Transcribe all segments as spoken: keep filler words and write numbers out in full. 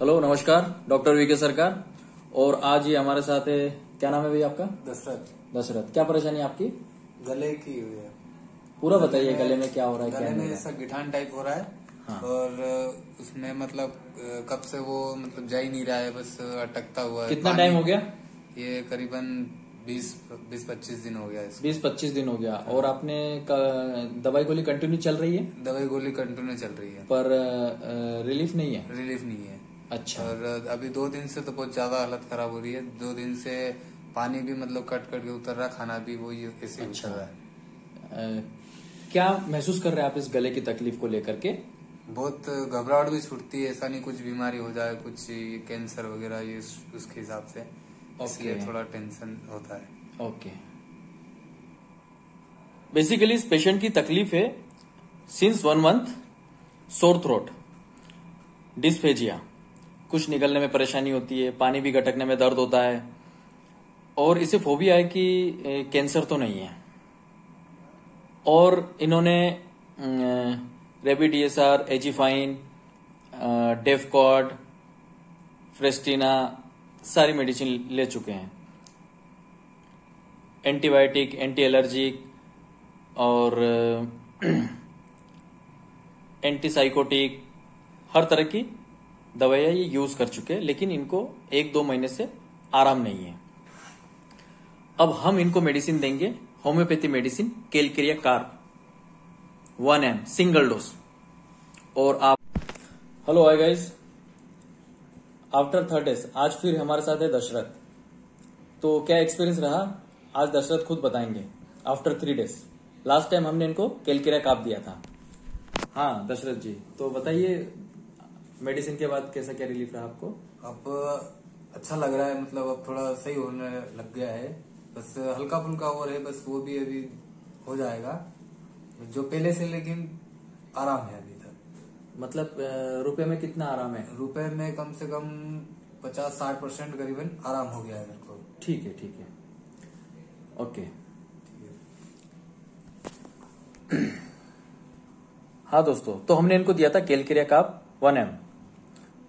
Hello नमस्कार, doctor VK सरकार। और आज ये हमारे साथ है, क्या नाम है भैया आपका? दशरथ। दशरथ, क्या परेशानी आपकी? गले की हुई है। पूरा बताइए गले में क्या हो रहा है? गले में ऐसा गिठान टाइप हो रहा है। हाँ। और उसमें मतलब कब से वो मतलब जा ही नहीं रहा है, बस अटकता हुआ है। कितना टाइम हो गया? ये करीबन बीस बीस पच्चीस दिन हो गया। बीस पच्चीस दिन हो गया। और आपने दवाई गोली कंटिन्यू चल रही है? दवाई गोली कंटिन्यू चल रही है, पर रिलीफ नहीं है। रिलीफ नहीं है। अच्छा। और अभी दो दिन से तो बहुत ज्यादा हालत खराब हो रही है। दो दिन से पानी भी मतलब कट कट के उतर रहा, खाना भी वो ये ऐसे अच्छा रहा है। आ, क्या महसूस कर रहे हैं आप इस गले की तकलीफ को लेकर के? बहुत घबराहट भी छूटती है, ऐसा नहीं कुछ बीमारी हो जाए, कुछ कैंसर वगैरह ये उसके हिसाब से। ओके, थोड़ा टेंशन होता है। ओके, बेसिकली इस पेशेंट की तकलीफ है since one month sore throat, dysphagia, कुछ निकलने में परेशानी होती है, पानी भी गटकने में दर्द होता है। और इसे फोबिया है कि कैंसर तो नहीं है। और इन्होंने रेबी डी एस आर, एजीफाइन, डेफकॉड, फ्रेस्टिना सारी मेडिसिन ले चुके हैं, एंटीबायोटिक, एंटी एलर्जिक और एंटीसाइकोटिक, हर तरह की दवाइयाँ ये यूज कर चुके हैं, लेकिन इनको एक दो महीने से आराम नहीं है। अब हम इनको मेडिसिन देंगे, homeopathy medicine calcarea carb, one M single dose. और आप hello hi guys, after third days आज फिर हमारे साथ है दशरथ। तो क्या एक्सपीरियंस रहा आज दशरथ खुद बताएंगे। After three days last time हमने इनको कैलकेरिया कार्ब दिया था। हाँ दशरथ जी, तो बताइए मेडिसिन के बाद कैसा क्या रिलीफ रहा आपको? अब अच्छा लग रहा है, मतलब अब थोड़ा सही होने लग गया है। बस हल्का फुल्का और है, बस वो भी अभी हो जाएगा जो पहले से, लेकिन आराम है अभी तक। मतलब रुपए में कितना आराम है? रुपए में कम से कम पचास साठ परसेंट करीबन आराम हो गया है मेरे को। ठीक है, ठीक है, ओके। हाँ दोस्तों, तो हमने इनको दिया था calcarea carb one M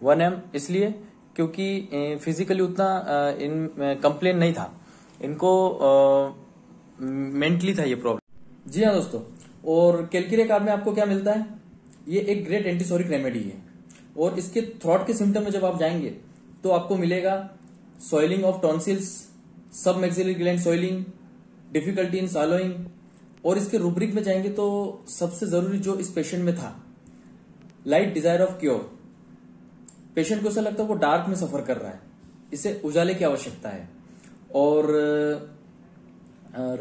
one M इसलिए क्योंकि फिजिकली उतना इन कंप्लेन नहीं था, इनको मेंटली था ये प्रॉब्लम। जी हाँ दोस्तों, और कैलकेरिया कार्ब में आपको क्या मिलता है? ये एक ग्रेट एंटीसोरिक रेमेडी है। और इसके थ्रोट के सिम्टम में जब आप जाएंगे तो आपको मिलेगा swelling of tonsils, sub maxillary gland swelling, difficulty in swallowing. और इसके रूब्रिक में जाएंगे तो सबसे जरूरी जो इस पेशेंट में था, light desire of cure. Patient को ऐसा लगता है वो डार्क में सफर कर रहा है, इसे उजाले की आवश्यकता है। और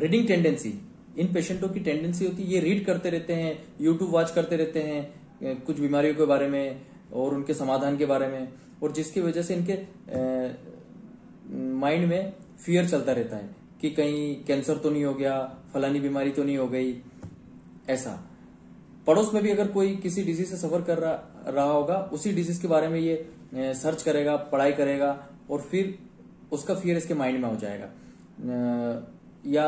रीडिंग uh, टेंडेंसी, इन पेशेंटों की टेंडेंसी होती है ये रीड करते रहते हैं, यूट्यूब वॉच करते रहते हैं कुछ बीमारियों के बारे में और उनके समाधान के बारे में। और जिसकी वजह से इनके माइंड uh, में फियर चलता रहता है कि कहीं कैंसर तो नहीं हो गया, फलानी बीमारी तो नहीं हो गई। ऐसा पड़ोस में भी अगर कोई किसी डिजीज से सफर कर रहा, रहा होगा, उसी डिजीज के बारे में ये सर्च करेगा, पढ़ाई करेगा और फिर उसका फियर इसके माइंड में हो जाएगा। या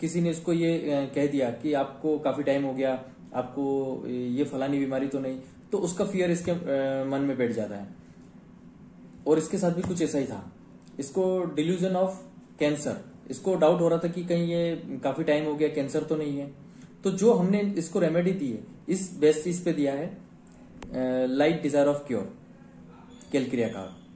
किसी ने इसको ये कह दिया कि आपको काफी टाइम हो गया, आपको ये फलानी बीमारी तो नहीं, तो उसका फियर इसके मन में बैठ जाता है। और इसके साथ भी कुछ ऐसा ही था, इसको डिल्यूजन ऑफ कैंसर, इसको डाउट हो रहा था कि कहीं ये काफी टाइम हो गया, कैंसर तो नहीं है। तो जो हमने इसको रेमेडी दी है इस बेसिस पे दिया है light desire of cure, calcarea carb.